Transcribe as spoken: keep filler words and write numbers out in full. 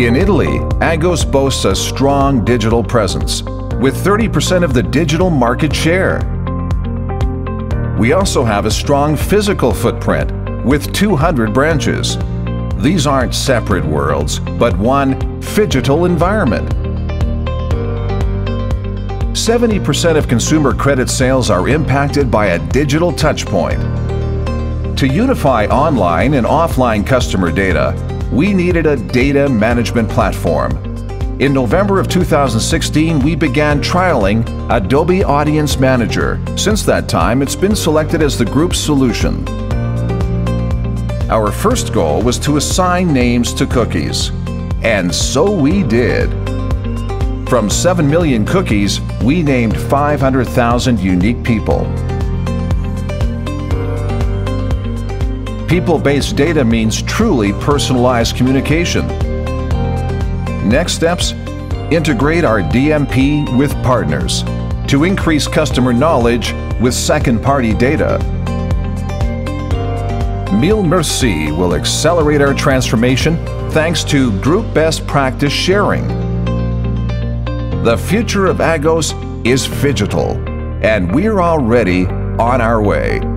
In Italy, Agos boasts a strong digital presence, with thirty percent of the digital market share. We also have a strong physical footprint, with two hundred branches. These aren't separate worlds, but one phygital environment. seventy percent of consumer credit sales are impacted by a digital touchpoint. To unify online and offline customer data, we needed a data management platform. In November of two thousand sixteen, we began trialing Adobe Audience Manager. Since that time, it's been selected as the group's solution. Our first goal was to assign names to cookies. And so we did. From seven million cookies, we named five hundred thousand unique people. People-based data means truly personalized communication. Next steps, integrate our D M P with partners to increase customer knowledge with second-party data. Meal Mercy will accelerate our transformation thanks to group best practice sharing. The future of Agos is phygital, and we're already on our way.